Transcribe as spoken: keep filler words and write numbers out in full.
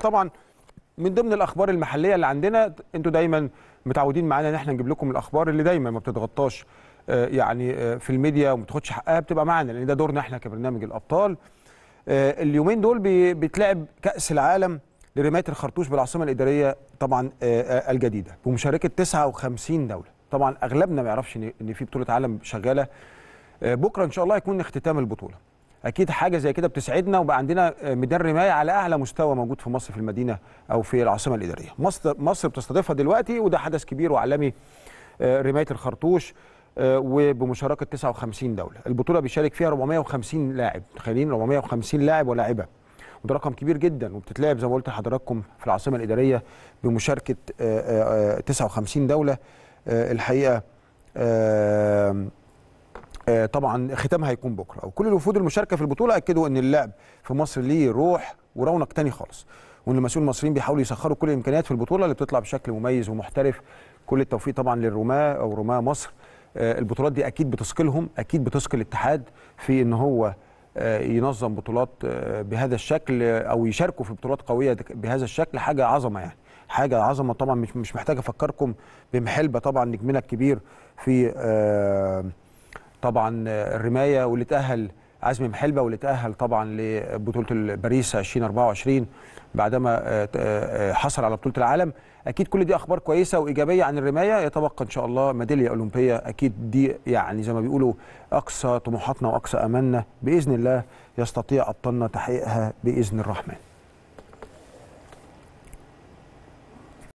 طبعا من ضمن الاخبار المحليه اللي عندنا، انتوا دايما متعودين معانا ان احنا نجيب لكم الاخبار اللي دايما ما بتتغطاش يعني في الميديا وما بتاخدش حقها، بتبقى معانا لان ده دورنا احنا كبرنامج الابطال. اليومين دول بيتلعب كأس العالم لرماية الخرطوش بالعاصمة الإدارية طبعا الجديدة بمشاركة تسعة وخمسين دولة. طبعا أغلبنا ما يعرفش إن في بطولة عالم شغالة. بكرة إن شاء الله هيكون اختتام البطولة. أكيد حاجة زي كده بتسعدنا، وبقى عندنا ميدان رماية على أعلى مستوى موجود في مصر في المدينة أو في العاصمة الإدارية. مصر مصر بتستضيفها دلوقتي، وده حدث كبير وعالمي، رماية الخرطوش، وبمشاركه تسعة وخمسين دوله. البطوله بيشارك فيها أربعمائة وخمسين لاعب، متخيلين أربعمائة وخمسين لاعب ولاعبه، وده رقم كبير جدا. وبتتلعب زي ما قلت لحضراتكم في العاصمه الاداريه بمشاركه تسعة وخمسين دوله. الحقيقه طبعا ختامها هيكون بكره، وكل الوفود المشاركه في البطوله اكدوا ان اللعب في مصر ليه روح ورونق تاني خالص، وان المسؤولين المصريين بيحاولوا يسخروا كل الامكانيات في البطوله اللي بتطلع بشكل مميز ومحترف. كل التوفيق طبعا للرماه او رماه مصر. البطولات دي اكيد بتثقلهم، اكيد بتثقل الاتحاد في ان هو ينظم بطولات بهذا الشكل او يشاركوا في بطولات قويه بهذا الشكل. حاجه عظمه يعني، حاجه عظمه طبعا. مش مش محتاج افكركم بمحلبه طبعا، نجمنا الكبير في طبعا الرمايه، واللي تاهل عزمي محلبه، واللي تاهل طبعا لبطوله باريس ألفين وأربعة وعشرين بعدما حصل على بطوله العالم. اكيد كل دي اخبار كويسه وايجابيه عن الرمايه. يتبقى ان شاء الله ميداليه اولمبيه، اكيد دي يعني زي ما بيقولوا اقصى طموحاتنا واقصى املنا، باذن الله يستطيع ابطالنا تحقيقها باذن الرحمن.